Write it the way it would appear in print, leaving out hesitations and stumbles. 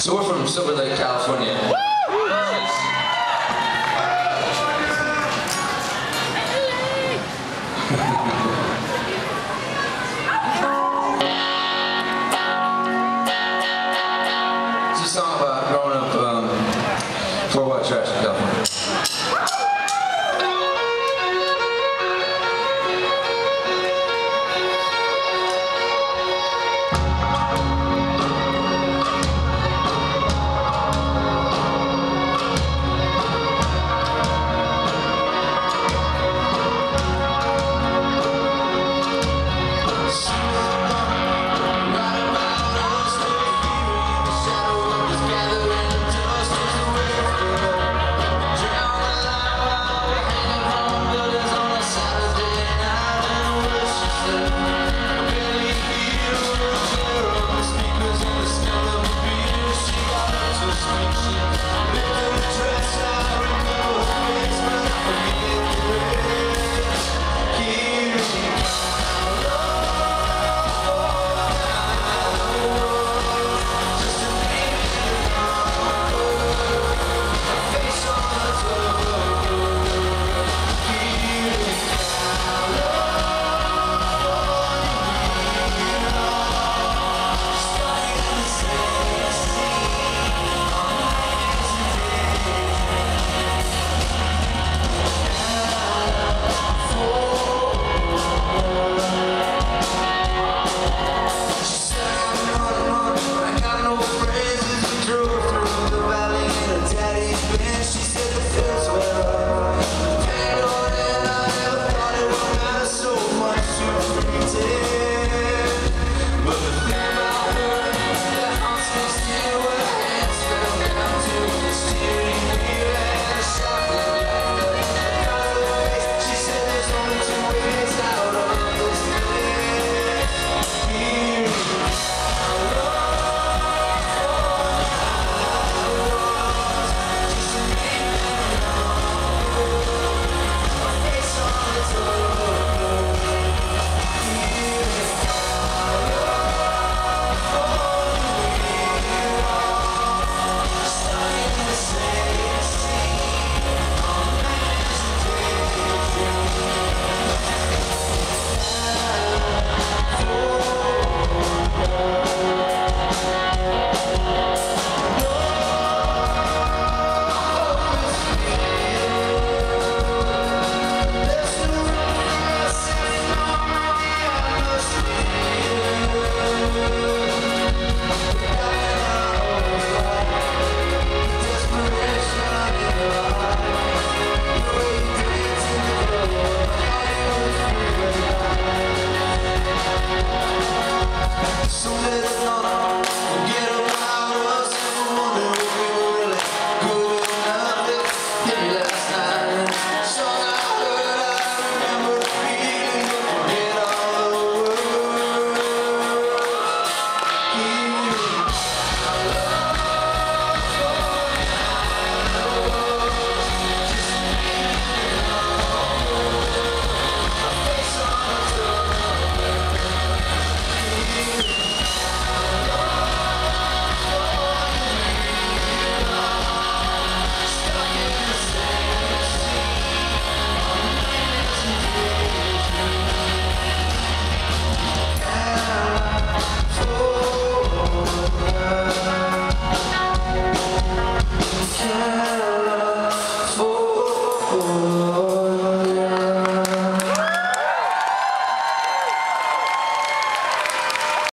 So we're from Silver Lake, California. It's a song about growing up for white trash in California.